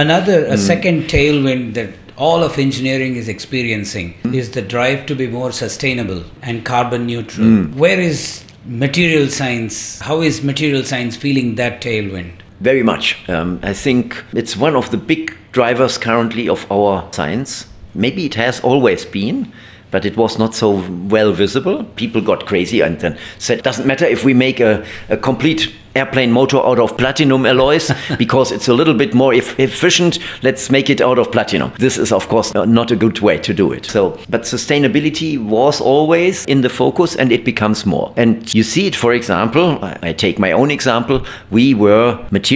Another, a second tailwind that all of engineering is experiencing is the drive to be more sustainable and carbon neutral. Where is material science? How is material science feeling that tailwind? Very much. I think it's one of the big drivers currently of our science. Maybe it has always been, but it was not so well visible. People got crazy and then said, it doesn't matter if we make a complete airplane motor out of platinum alloys because it's a little bit more efficient. Let's make it out of platinum. This is, of course, not a good way to do it. So, but sustainability was always in the focus and it becomes more. And you see it, for example, I take my own example. We were Max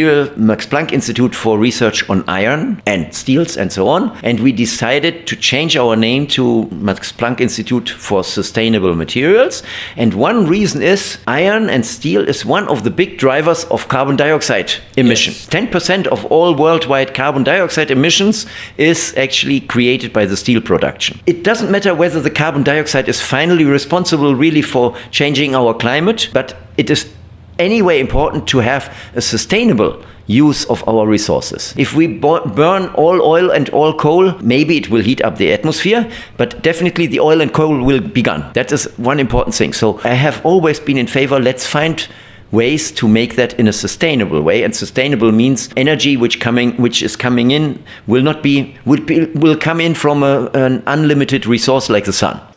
Planck Institute for Research on Iron and Steels and so on. And we decided to change our name to Max Planck Institute for Sustainable Materials. And one reason is iron and steel is one of the big drivers of carbon dioxide emission. 10% of all worldwide carbon dioxide emissions is actually created by the steel production. It doesn't matter whether the carbon dioxide is finally responsible really for changing our climate, but it is anyway important to have a sustainable use of our resources. If we burn all oil and all coal, maybe it will heat up the atmosphere, but definitely the oil and coal will be gone. That is one important thing. So I have always been in favor, let's find ways to make that in a sustainable way, and sustainable means energy which is coming in will come in from an unlimited resource like the sun.